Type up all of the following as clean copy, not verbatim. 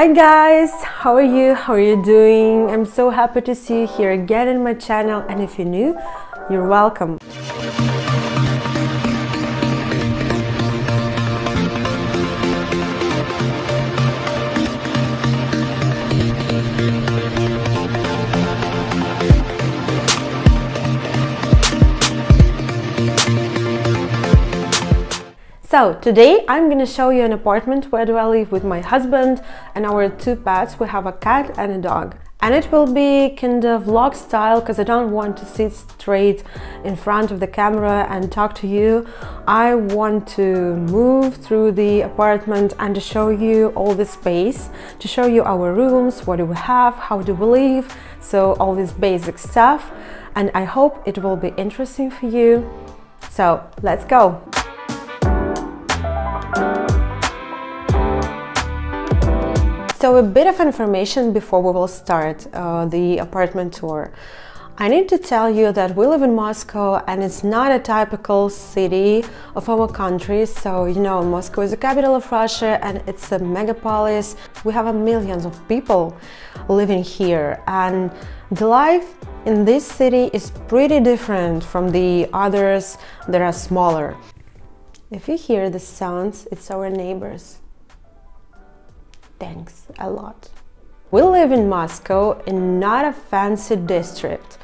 Hi guys, how are you? How are you doing? I'm so happy to see you here again in my channel, and if you're new, you're welcome. So today I'm gonna show you an apartment where do I live with my husband and our two pets. We have a cat and a dog. And it will be kind of vlog style because I don't want to sit straight in front of the camera and talk to you. I want to move through the apartment and to show you all the space, to show you our rooms, what do we have, how do we live, so all this basic stuff. And I hope it will be interesting for you. So let's go! So a bit of information before we will start the apartment tour. I need to tell you that we live in Moscow, and it's not a typical city of our country. So, you know, Moscow is the capital of Russia and it's a megapolis. We have millions of people living here, and the life in this city is pretty different from the others that are smaller. If you hear the sounds, it's our neighbors. Thanks a lot. We live in Moscow in not a fancy district,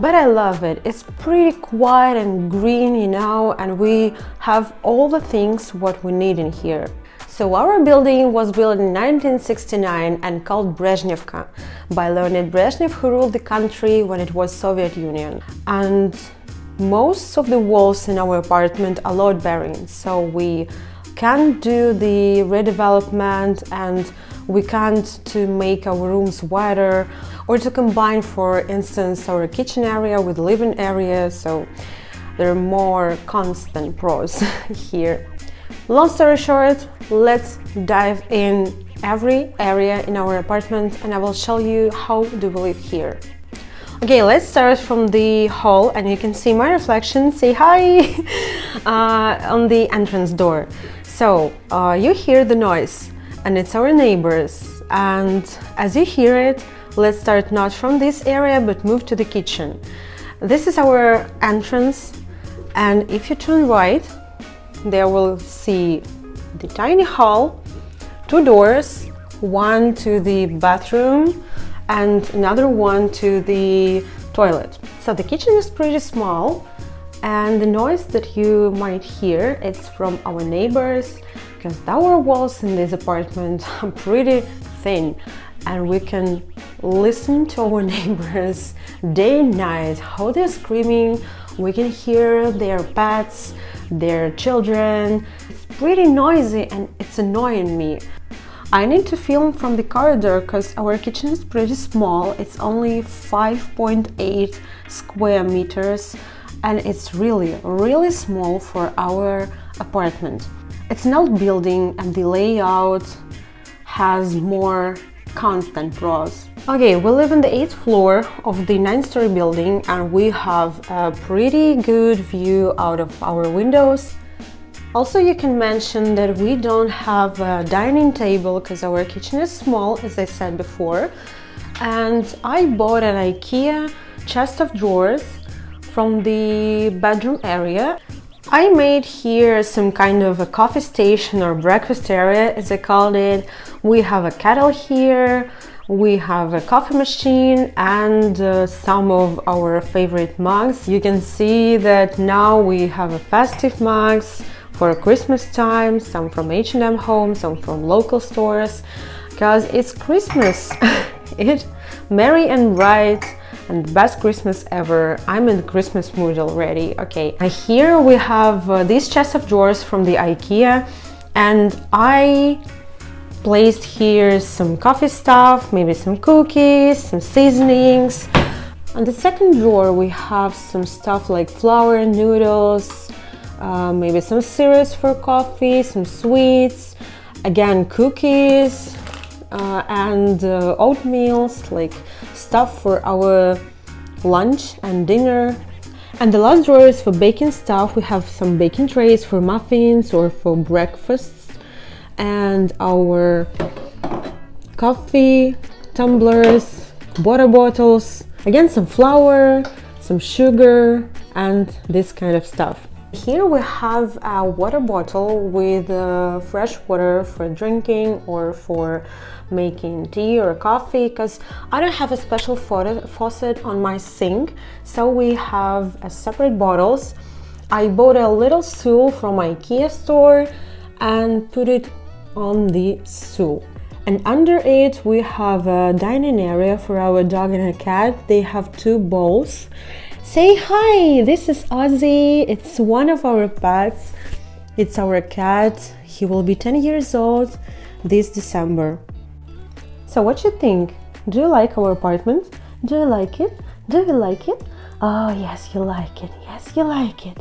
but I love it. It's pretty quiet and green, you know, and we have all the things what we need in here. So our building was built in 1969 and called Brezhnevka by Leonid Brezhnev, who ruled the country when it was Soviet Union. And most of the walls in our apartment are load bearing, so we can't do the redevelopment, and we can't to make our rooms wider or to combine, for instance, our kitchen area with living area. So there are more constant pros here. Long story short, let's dive in every area in our apartment, and I will show you how do we live here. Okay, let's start from the hall, and you can see my reflection, say hi, on the entrance door. So you hear the noise, and it's our neighbors, and as you hear it, let's start not from this area but move to the kitchen. This is our entrance, and if you turn right, there will see the tiny hall, two doors, one to the bathroom and another one to the toilet. So the kitchen is pretty small, and the noise that you might hear, it's from our neighbors, because our walls in this apartment are pretty thin, and we can listen to our neighbors day and night, how they're screaming. We can hear their pets, their children. It's pretty noisy and it's annoying me. I need to film from the corridor because our kitchen is pretty small. It's only 5.8 square meters, and it's really, really small for our apartment. It's an old building, and the layout has more constant pros. Okay, we live on the 8th floor of the 9-story building, and we have a pretty good view out of our windows. Also, you can mention that we don't have a dining table because our kitchen is small, as I said before. And I bought an IKEA chest of drawers from the bedroom area. I made here some kind of a coffee station or breakfast area, as I called it. We have a kettle here, we have a coffee machine and some of our favorite mugs. You can see that now we have a festive mugs for Christmas time, some from H&M Home, some from local stores, because it's Christmas. It's merry and bright and the best Christmas ever. I'm in the Christmas mood already. Okay, and here we have these chest of drawers from the IKEA, and I placed here some coffee stuff, maybe some cookies, some seasonings. On the second drawer we have some stuff like flour, noodles, maybe some syrups for coffee, some sweets, again cookies, and oatmeals, like stuff for our lunch and dinner. And the last drawer is for baking stuff. We have some baking trays for muffins or for breakfasts, and our coffee tumblers, water bottles, again some flour, some sugar and this kind of stuff. Here we have a water bottle with fresh water for drinking or for making tea or coffee, because I don't have a special faucet on my sink, so we have separate bottles. I bought a little stool from IKEA store and put it on the stool. And under it we have a dining area for our dog and a cat. They have two bowls. Say hi, this is Ozzy, it's one of our pets, it's our cat, he will be 10 years old this December. So what you think? Do you like our apartment? Do you like it? Do you like it? Oh yes, you like it, yes you like it.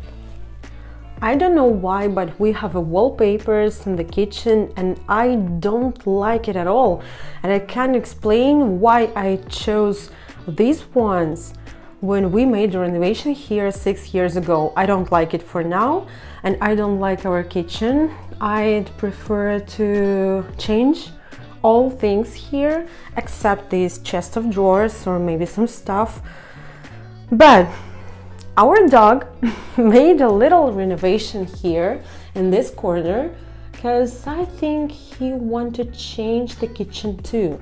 I don't know why, but we have wallpapers in the kitchen and I don't like it at all, and I can't explain why I chose these ones. When we made the renovation here 6 years ago, I don't like it for now, and I don't like our kitchen. I'd prefer to change all things here except this chest of drawers or maybe some stuff. But our dog made a little renovation here in this corner because I think he wanted to change the kitchen too,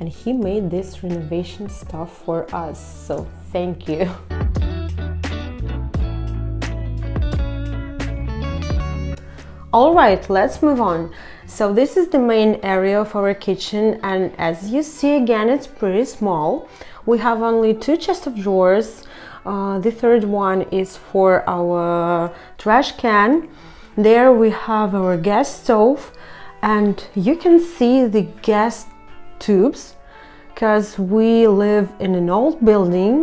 and he made this renovation stuff for us, so thank you. All right, let's move on. So this is the main area of our kitchen, and as you see again, it's pretty small. We have only two chests of drawers. The third one is for our trash can. There we have our gas stove, and you can see the gas tubes, because we live in an old building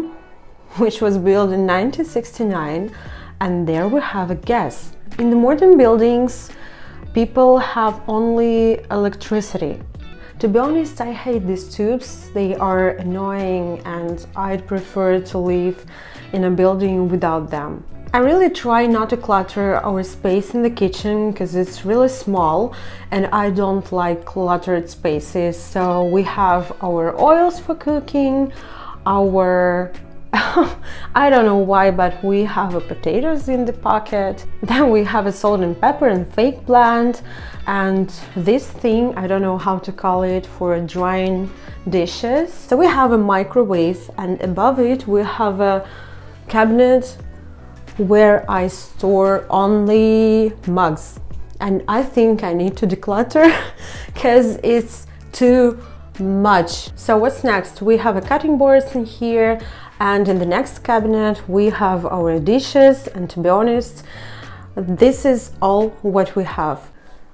which was built in 1969, and there we have a gas. In the modern buildings people have only electricity. To be honest, I hate these tubes, they are annoying and I'd prefer to live in a building without them. I really try not to clutter our space in the kitchen because it's really small and I don't like cluttered spaces. So we have our oils for cooking, our... I don't know why, but we have potatoes in the pocket. Then we have a salt and pepper and fake plant and this thing, I don't know how to call it, for drying dishes. So we have a microwave, and above it we have a cabinet where I store only mugs, and I think I need to declutter because it's too much. So what's next? We have a cutting board in here, and in the next cabinet we have our dishes, and to be honest this is all what we have.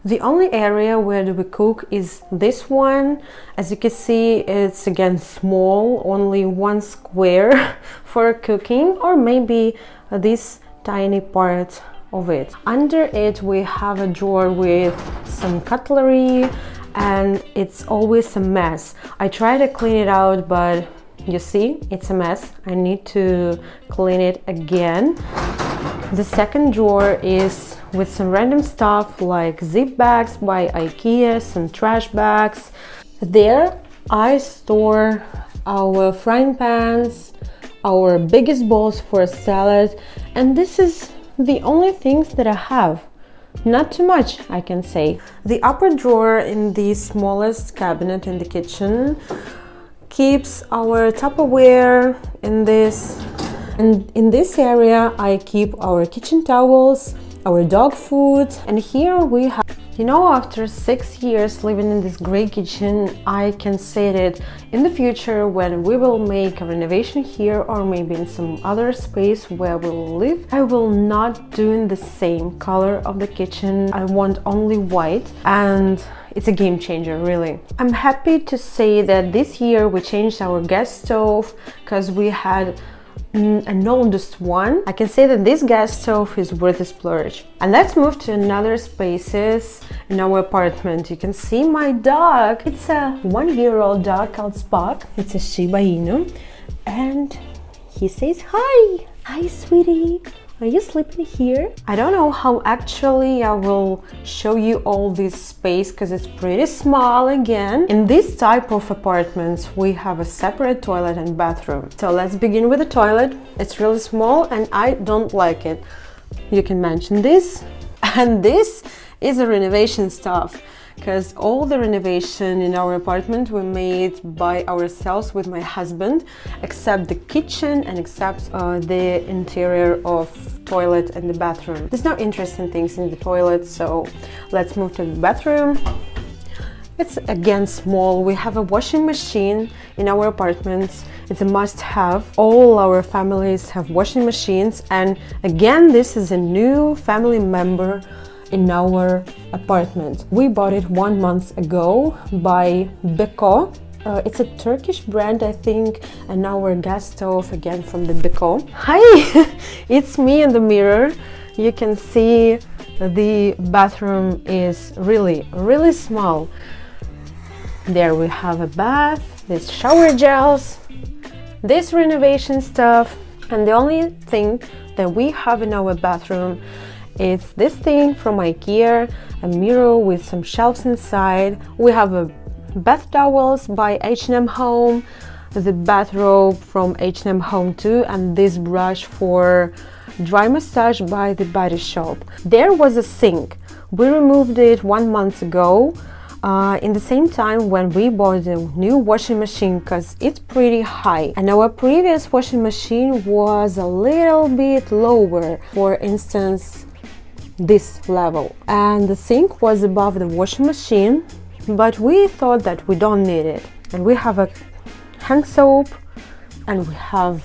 The only area where we cook is this one. As you can see, it's again small, only one square for cooking, or maybe this tiny part of it. Under it we have a drawer with some cutlery, and it's always a mess. I try to clean it out, but you see, it's a mess. I need to clean it again. The second drawer is with some random stuff like zip bags by IKEA, some trash bags. There I store our frying pans, our biggest bowls for a salad, and this is the only things that I have. Not too much, I can say. The upper drawer in the smallest cabinet in the kitchen keeps our Tupperware in this. And in this area I keep our kitchen towels, our dog food, and here we have... You know, after 6 years living in this great kitchen, I can say that in the future when we will make a renovation here or maybe in some other space where we will live, I will not do in the same color of the kitchen. I want only white, and it's a game changer, really. I'm happy to say that this year we changed our gas stove because we had an oldest one. I can say that this gas stove is worth a splurge. And let's move to another spaces in our apartment. You can see my dog. It's a 1-year-old dog called Spock. It's a Shiba Inu, and he says hi. Hi, sweetie. Are you sleeping here? I don't know how actually I will show you all this space because it's pretty small again. In this type of apartments we have a separate toilet and bathroom. So let's begin with the toilet. It's really small and I don't like it. You can mention this. And this is a renovation stuff, because all the renovation in our apartment we made by ourselves with my husband, except the kitchen and except the interior of toilet and the bathroom. There's no interesting things in the toilet, so let's move to the bathroom. It's again small. We have a washing machine in our apartments. It's a must-have. All our families have washing machines, and again this is a new family member in our apartment. We bought it 1 month ago by Beko. It's a Turkish brand, I think, and our gas stove again from the Beko. Hi! It's me in the mirror. You can see the bathroom is really, really small. There we have a bath, these shower gels, this renovation stuff, and the only thing that we have in our bathroom it's this thing from IKEA, a mirror with some shelves inside. We have a bath towels by H&M Home, the bathrobe from H&M Home too, and this brush for dry massage by the Body Shop. There was a sink. We removed it 1 month ago. In the same time when we bought the new washing machine, because it's pretty high, and our previous washing machine was a little bit lower, for instance this level, and the sink was above the washing machine, but we thought that we don't need it. And we have a hand soap, and we have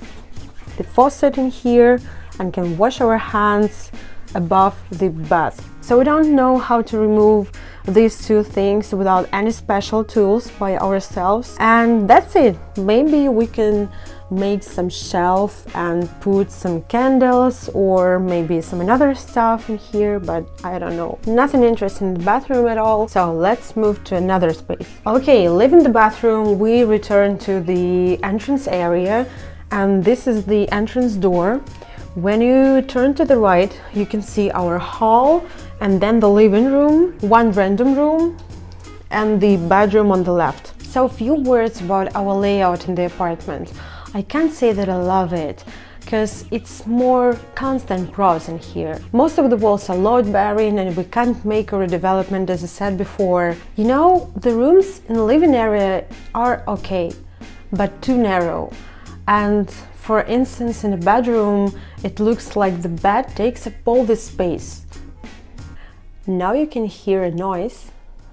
the faucet in here, and can wash our hands above the bath. So we don't know how to remove these two things without any special tools by ourselves, and that's it. Maybe we can make some shelf and put some candles or maybe some another stuff in here, but I don't know. Nothing interesting in the bathroom at all, so let's move to another space. Okay, leaving the bathroom we return to the entrance area, and this is the entrance door. When you turn to the right you can see our hall, and then the living room, one random room, and the bedroom on the left. So a few words about our layout in the apartment. I can't say that I love it, because it's more constant pros in here. Most of the walls are load-bearing and we can't make a redevelopment, as I said before. You know, the rooms in the living area are okay, but too narrow. And for instance, in a bedroom, it looks like the bed takes up all the space. Now you can hear a noise,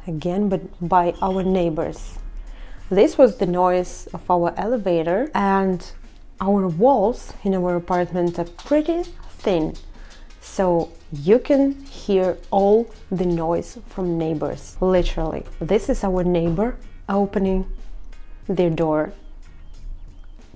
again, but by our neighbors. This was the noise of our elevator, and our walls in our apartment are pretty thin, so you can hear all the noise from neighbors, literally. This is our neighbor opening their door.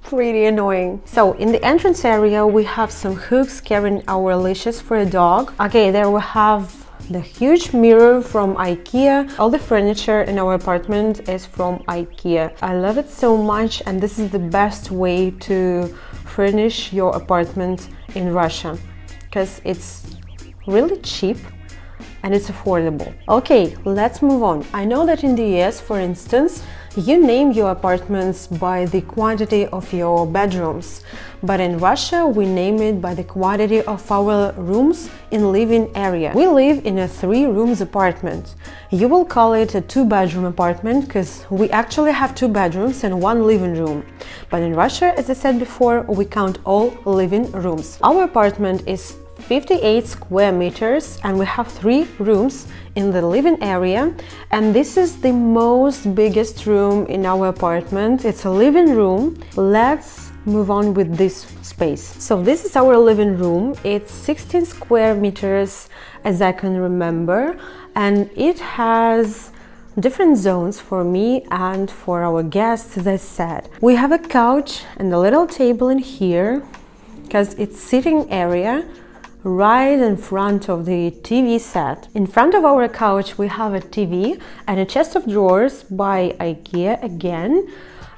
Pretty annoying. So in the entrance area we have some hooks carrying our leashes for a dog. Okay, there we have the huge mirror from IKEA. All the furniture in our apartment is from IKEA. I love it so much, and this is the best way to furnish your apartment in Russia, because it's really cheap and it's affordable. Okay, let's move on. I know that in the US, for instance, you name your apartments by the quantity of your bedrooms, but in Russia we name it by the quantity of our rooms in living area. We live in a 3-room apartment. You will call it a 2-bedroom apartment, because we actually have 2 bedrooms and 1 living room. But in Russia, as I said before, we count all living rooms. Our apartment is 58 square meters and we have 3 rooms in the living area, and this is the most biggest room in our apartment. It's a living room. Let's move on with this space. So this is our living room. It's 16 square meters as I can remember, and it has different zones for me and for our guests, as I said. We have a couch and a little table in here, because it's sitting area right in front of the TV set. In front of our couch we have a TV and a chest of drawers by IKEA again,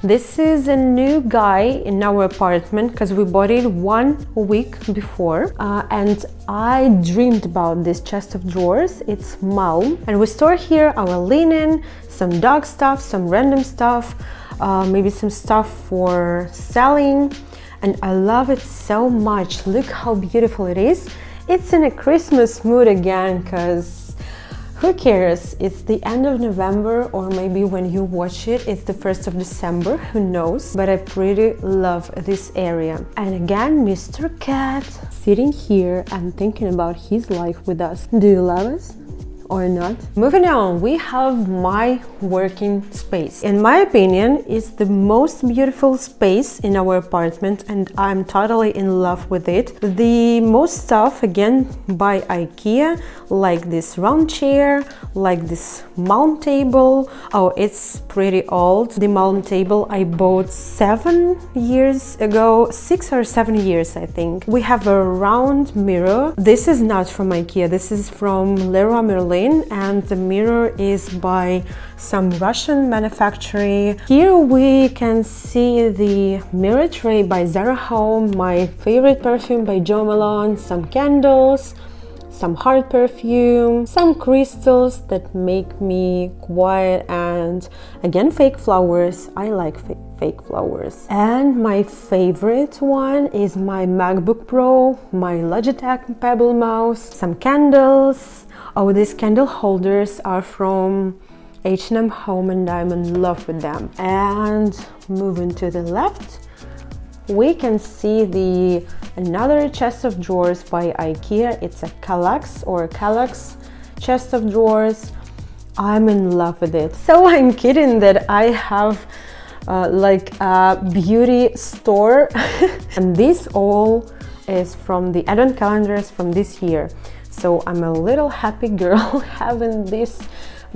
This is a new guy in our apartment because we bought it 1 week before, and I dreamed about this chest of drawers. It's Malm, and we store here our linen, some dog stuff, some random stuff, maybe some stuff for selling, and I love it so much. Look how beautiful it is. It's in a Christmas mood again, because who cares? It's the end of November, or maybe when you watch it, it's the 1st of December, who knows? But I pretty love this area. And again, Mr. Cat sitting here and thinking about his life with us. Do you love us or not? Moving on, we have my working space. In my opinion, it's the most beautiful space in our apartment, and I'm totally in love with it. The most stuff, again, by IKEA, like this round chair, like this Malm table. Oh, it's pretty old. The Malm table I bought 7 years ago, 6 or 7 years, I think. We have a round mirror. This is not from IKEA, this is from Leroy Merlin, and the mirror is by some Russian manufacturer. Here we can see the mirror tray by Zara Home, my favorite perfume by Jo Malone, some candles, some hard perfume, some crystals that make me quiet, and again fake flowers. I like fake flowers. And my favorite one is my MacBook Pro, my Logitech Pebble Mouse, some candles. Oh, these candle holders are from H&M Home, and I'm in love with them. And moving to the left, we can see another chest of drawers by IKEA. It's a Kallax or Kallax chest of drawers. I'm in love with it. So I'm kidding that I have like a beauty store. And this all is from the advent calendars from this year. So I'm a little happy girl having this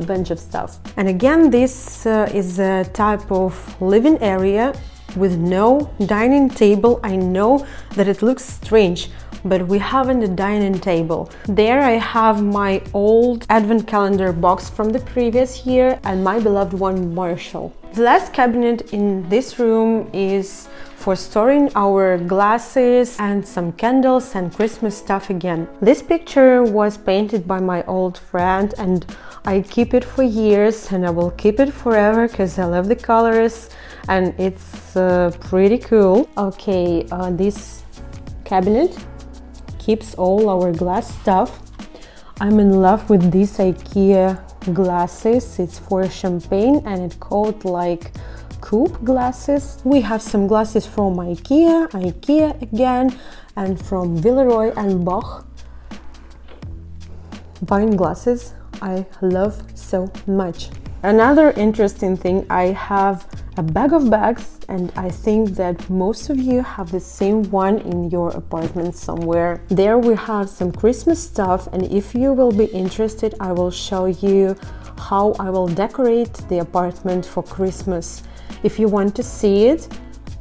bunch of stuff. And again, this is a type of living area with no dining table. I know that it looks strange, but we haven't a dining table. There I have my old advent calendar box from the previous year and my beloved one, Marshall. The last cabinet in this room is for storing our glasses and some candles and Christmas stuff again. This picture was painted by my old friend, and I keep it for years, and I will keep it forever because I love the colors and it's pretty cool. Okay, this cabinet keeps all our glass stuff. I'm in love with these IKEA glasses. It's for champagne and it's called like coupe glasses. We have some glasses from IKEA again, and from Villeroy and Boch. Wine glasses I love so much. Another interesting thing, I have a bag of bags, and I think that most of you have the same one in your apartment somewhere. There we have some Christmas stuff, and if you will be interested, I will show you how I will decorate the apartment for Christmas. If you want to see it,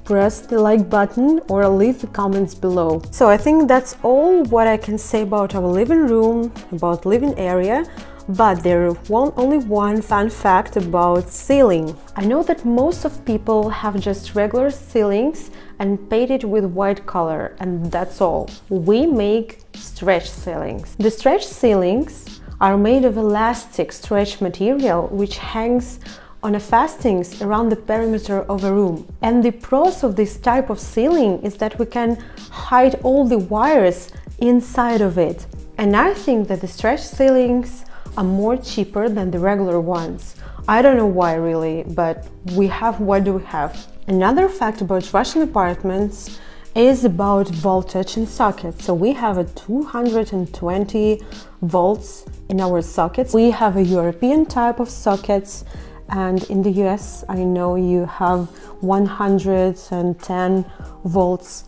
press the like button or leave the comments below. So I think that's all what I can say about our living room, about living area. But there is only one fun fact about ceiling. I know that most of people have just regular ceilings and painted with white color, and that's all. We make stretch ceilings. The stretch ceilings are made of elastic stretch material which hangs on a fastenings around the perimeter of a room. And the pros of this type of ceiling is that we can hide all the wires inside of it. And I think that the stretch ceilings are more cheaper than the regular ones. I don't know why really, but we have what do we have. Another fact about Russian apartments is about voltage and socket. So we have a 220 volts in our sockets. We have a European type of sockets, and in the US I know you have 110 volts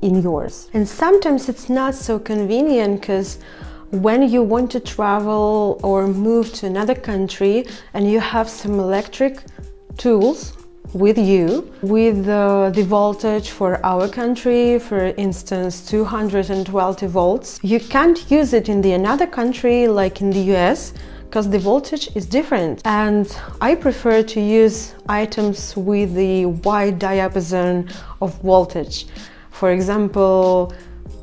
in yours. And sometimes it's not so convenient because when you want to travel or move to another country and you have some electric tools with you, with the voltage for our country, for instance 220 volts, you can't use it in another country like in the US because the voltage is different, and I prefer to use items with the wide diapason of voltage. For example,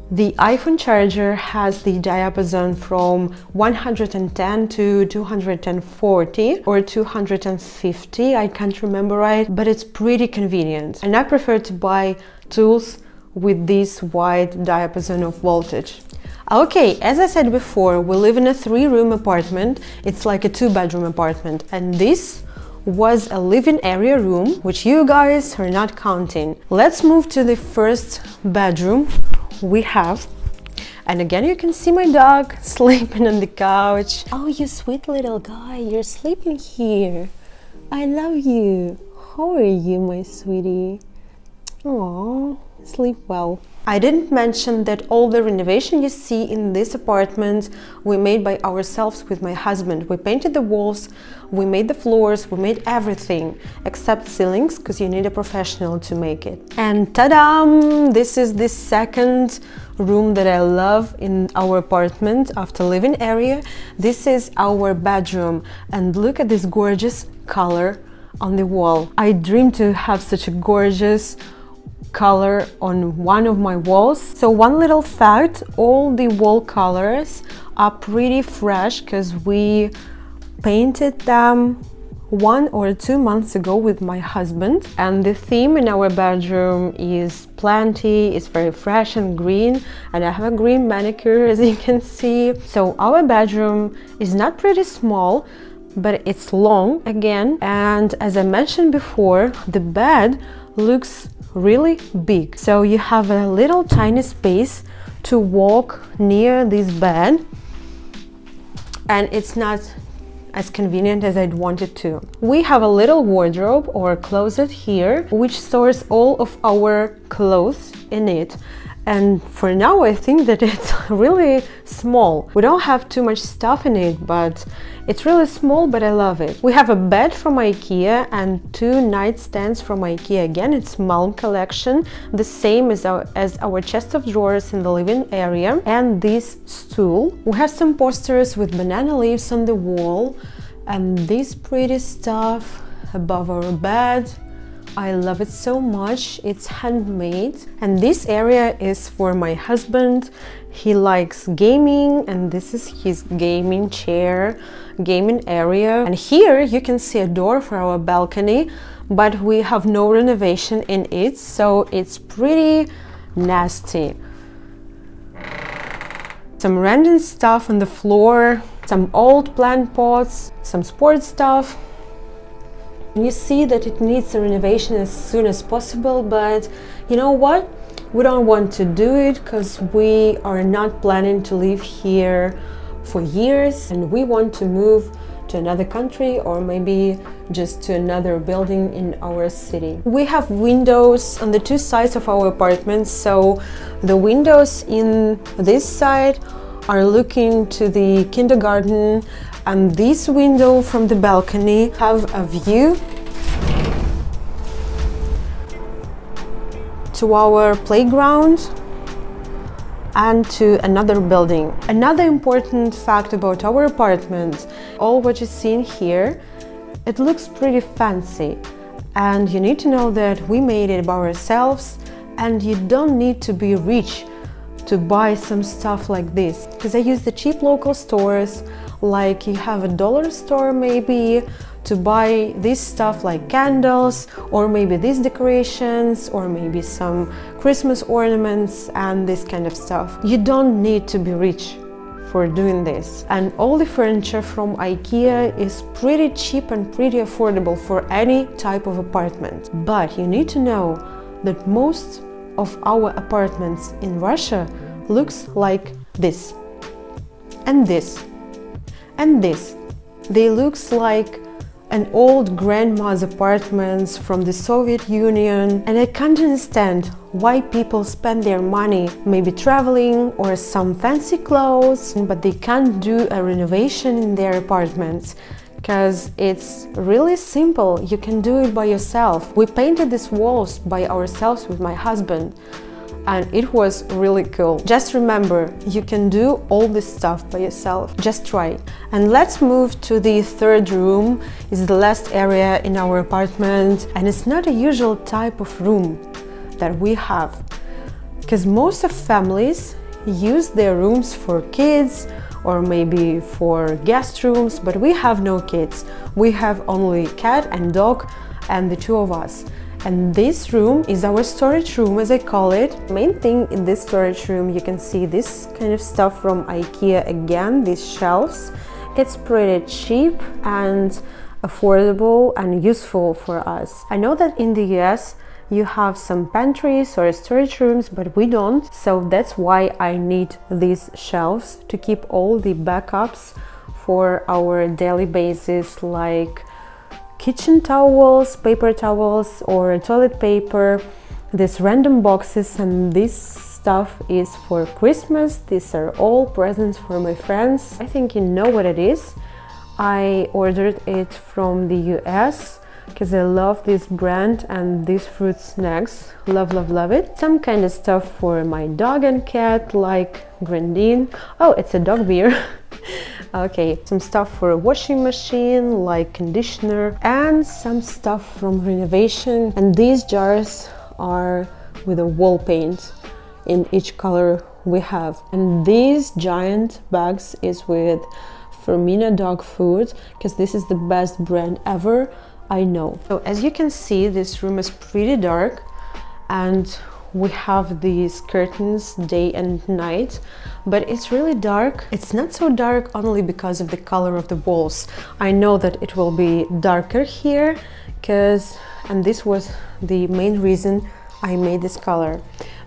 the iPhone charger has the diapason from 110 to 240 or 250, I can't remember right, but it's pretty convenient. And I prefer to buy tools with this wide diapason of voltage. Okay, as I said before, we live in a 3-room apartment. It's like a 2-bedroom apartment, and this was a living area room, which you guys are not counting. Let's move to the first bedroom we have. And again, you can see my dog sleeping on the couch. Oh, you sweet little guy, you're sleeping here. I love you. How are you, my sweetie? Aww, sleep well. I didn't mention that all the renovation you see in this apartment we made by ourselves with my husband. We painted the walls, we made the floors, we made everything except ceilings, because you need a professional to make it. And ta-da! This is the second room that I love in our apartment after living area. This is our bedroom, and look at this gorgeous color on the wall. I dream to have such a gorgeous color on one of my walls. So one little fact, all the wall colors are pretty fresh because we painted them 1 or 2 months ago with my husband. And the theme in our bedroom is plenty, it's very fresh and green, and I have a green manicure, as you can see. So our bedroom is not pretty small, but it's long again, and as I mentioned before, the bed looks really big, so you have a little tiny space to walk near this bed, and it's not as convenient as I'd want it to. We have a little wardrobe or closet here, which stores all of our clothes in it. And for now, I think that it's really small. We don't have too much stuff in it, but it's really small, but I love it. We have a bed from IKEA and 2 nightstands from IKEA. Again, it's Malm collection, the same as our chest of drawers in the living area, and this stool. We have some posters with banana leaves on the wall, and this pretty stuff above our bed. I love it so much, it's handmade. And this area is for my husband. He likes gaming, and this is his gaming chair, gaming area. And here you can see a door for our balcony, but we have no renovation in it, so it's pretty nasty. Some random stuff on the floor, some old plant pots, some sports stuff. You see that it needs a renovation as soon as possible, but you know what? We don't want to do it because we are not planning to live here for years, and we want to move to another country or maybe just to another building in our city. We have windows on the 2 sides of our apartment, so the windows in this side are looking to the kindergarten, and this window from the balcony have a view to our playground and to another building. Another important fact about our apartment, all what you see in here, it looks pretty fancy, and you need to know that we made it by ourselves, and you don't need to be rich to buy some stuff like this, because I use the cheap local stores, like you have a dollar store maybe, to buy this stuff like candles, or maybe these decorations, or maybe some Christmas ornaments and this kind of stuff. You don't need to be rich for doing this. And all the furniture from IKEA is pretty cheap and pretty affordable for any type of apartment. But you need to know that most of our apartments in Russia looks like this and this and this. They looks like an old grandma's apartments from the Soviet Union, and I can't understand why people spend their money maybe traveling or some fancy clothes, but they can't do a renovation in their apartments, because it's really simple, you can do it by yourself. We painted these walls by ourselves with my husband, and it was really cool. Just remember, you can do all this stuff by yourself. Just try it. And let's move to the third room. It's the last area in our apartment, and it's not a usual type of room that we have, because most of families use their rooms for kids or maybe for guest rooms, but we have no kids. We have only cat and dog and the two of us. And this room is our storage room, as I call it. Main thing in this storage room, you can see this kind of stuff from IKEA again, these shelves. It's pretty cheap and affordable and useful for us. I know that in the US you have some pantries or storage rooms, but we don't, so that's why I need these shelves to keep all the backups for our daily basis, like kitchen towels, paper towels or toilet paper, these random boxes. And this stuff is for Christmas. These are all presents for my friends. I think you know what it is. I ordered it from the US because I love this brand and these fruit snacks. Love, love, love it. Some kind of stuff for my dog and cat, like Grandin. Oh, it's a dog beer. Okay, some stuff for a washing machine, like conditioner, and some stuff from renovation. And these jars are with a wall paint in each color we have. And these giant bags is with Fermina dog food, because this is the best brand ever. I know. So as you can see, this room is pretty dark and we have these curtains day and night, but it's really dark. It's not so dark only because of the color of the walls. I know that it will be darker here and this was the main reason I made this color.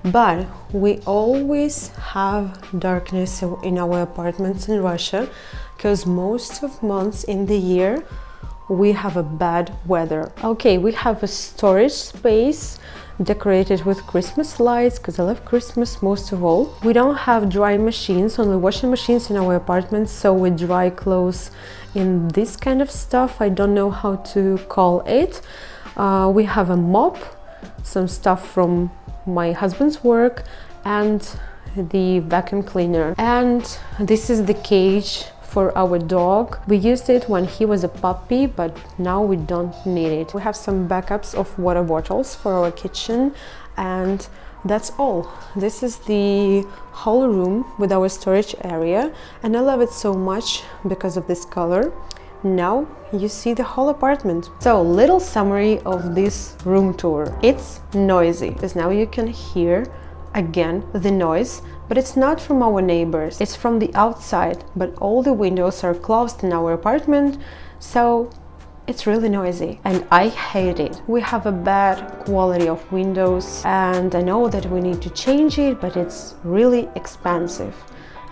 But we always have darkness in our apartments in Russia, because most of months in the year we have a bad weather. Okay, we have a storage space decorated with Christmas lights, because I love Christmas most of all. We don't have dry machines, only washing machines in our apartment, so we dry clothes in this kind of stuff. I don't know how to call it. We have a mop, some stuff from my husband's work, and the vacuum cleaner. And this is the cage for our dog. We used it when he was a puppy, but now we don't need it. We have some backups of water bottles for our kitchen, and that's all. This is the whole room with our storage area, and I love it so much because of this color. Now you see the whole apartment. So, little summary of this room tour. It's noisy, because now you can hear again the noise, but it's not from our neighbors, it's from the outside, but all the windows are closed in our apartment, so it's really noisy and I hate it. We have a bad quality of windows and I know that we need to change it, but it's really expensive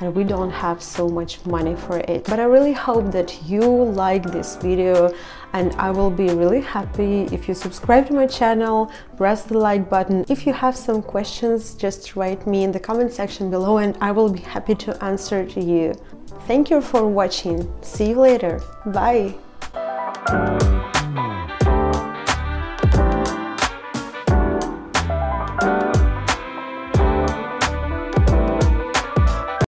and we don't have so much money for it. But I really hope that you like this video, and I will be really happy if you subscribe to my channel, press the like button. If you have some questions, just write me in the comment section below and I will be happy to answer to you. Thank you for watching. See you later. Bye.